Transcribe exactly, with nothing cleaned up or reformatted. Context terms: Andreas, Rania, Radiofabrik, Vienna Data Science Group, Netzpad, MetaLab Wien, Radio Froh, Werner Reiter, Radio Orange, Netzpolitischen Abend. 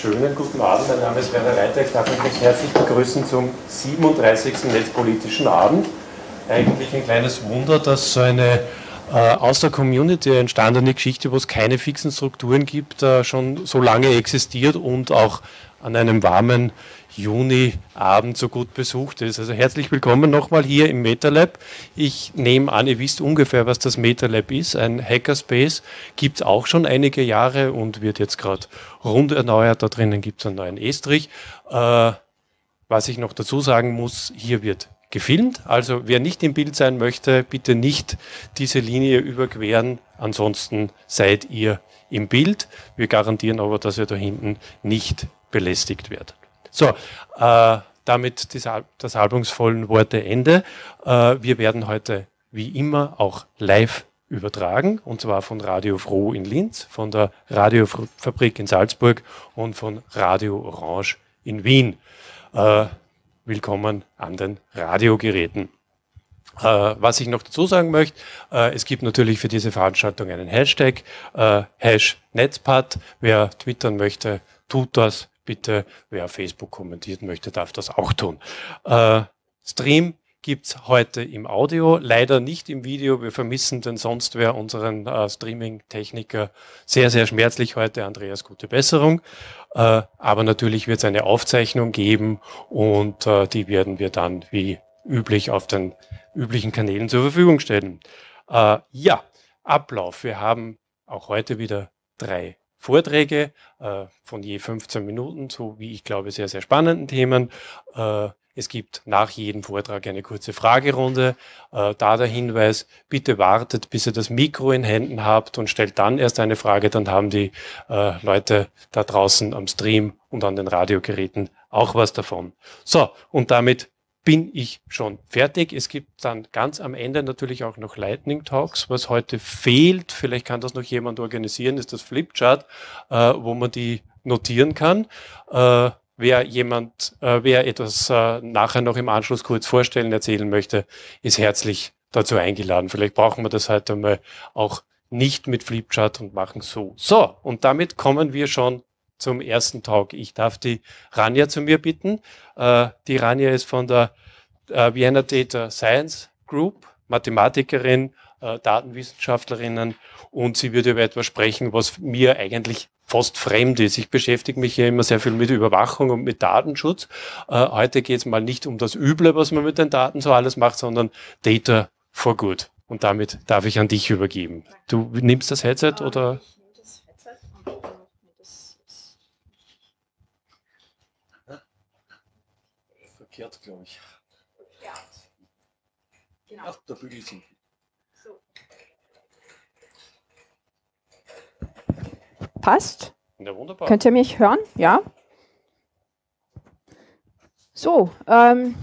Schönen guten Abend, mein Name ist Werner Reiter. Ich darf euch recht herzlich begrüßen zum siebenunddreißigsten Netzpolitischen Abend. Eigentlich ein kleines Wunder, dass so eine äh, aus der Community entstandene Geschichte, wo es keine fixen Strukturen gibt, äh, schon so lange existiert und auch an einem warmen Juniabend so gut besucht ist. Also herzlich willkommen nochmal hier im MetaLab. Ich nehme an, ihr wisst ungefähr, was das MetaLab ist. Ein Hackerspace gibt es auch schon einige Jahre und wird jetzt gerade rund erneuert. Da drinnen gibt es einen neuen Estrich. Äh, was ich noch dazu sagen muss, hier wird gefilmt. Also wer nicht im Bild sein möchte, bitte nicht diese Linie überqueren. Ansonsten seid ihr im Bild. Wir garantieren aber, dass ihr da hinten nicht belästigt werdet. So, äh, damit die das salbungsvollen Worte Ende. Äh, wir werden heute wie immer auch live übertragen, und zwar von Radio Froh in Linz, von der Radiofabrik in Salzburg und von Radio Orange in Wien. Äh, willkommen an den Radiogeräten. Äh, was ich noch dazu sagen möchte, äh, es gibt natürlich für diese Veranstaltung einen Hashtag, äh, Hash Netzpad. Wer twittern möchte, tut das. Bitte, wer auf Facebook kommentieren möchte, darf das auch tun. Äh, Stream gibt es heute im Audio, leider nicht im Video. Wir vermissen den sonst wer, unseren äh, Streaming-Techniker, sehr, sehr schmerzlich heute. Andreas, gute Besserung. Äh, aber natürlich wird es eine Aufzeichnung geben und äh, die werden wir dann wie üblich auf den üblichen Kanälen zur Verfügung stellen. Äh, ja, Ablauf. Wir haben auch heute wieder drei Vorträge äh, von je fünfzehn Minuten, so wie ich glaube, sehr, sehr spannenden Themen. Äh, es gibt nach jedem Vortrag eine kurze Fragerunde. Äh, da der Hinweis, bitte wartet, bis ihr das Mikro in Händen habt und stellt dann erst eine Frage. Dann haben die äh, Leute da draußen am Stream und an den Radiogeräten auch was davon. So, und damit bin ich schon fertig. Es gibt dann ganz am Ende natürlich auch noch Lightning Talks. Was heute fehlt, vielleicht kann das noch jemand organisieren, ist das Flipchart, äh, wo man die notieren kann. Äh, wer jemand, äh, wer etwas äh, nachher noch im Anschluss kurz vorstellen, erzählen möchte, ist herzlich dazu eingeladen. Vielleicht brauchen wir das heute mal auch nicht mit Flipchart und machen so. So, und damit kommen wir schon zum ersten Talk. Ich darf die Rania zu mir bitten. Äh, die Rania ist von der äh, Vienna Data Science Group, Mathematikerin, äh, Datenwissenschaftlerinnen, und sie wird über etwas sprechen, was mir eigentlich fast fremd ist. Ich beschäftige mich ja immer sehr viel mit Überwachung und mit Datenschutz. Äh, heute geht es mal nicht um das Üble, was man mit den Daten so alles macht, sondern Data for Good. Und damit darf ich an dich übergeben. Du nimmst das Headset oder... glaube ich. Ja, genau. Ach, der Bügel ist hinten. So. Passt? Ja, wunderbar. Könnt ihr mich hören? Ja. So, ähm,